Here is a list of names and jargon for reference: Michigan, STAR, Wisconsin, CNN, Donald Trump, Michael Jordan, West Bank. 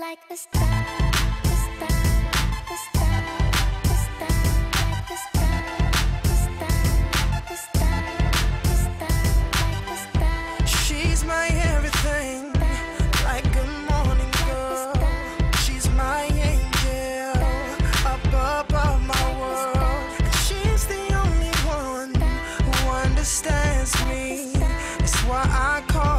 Like a star. That's why I call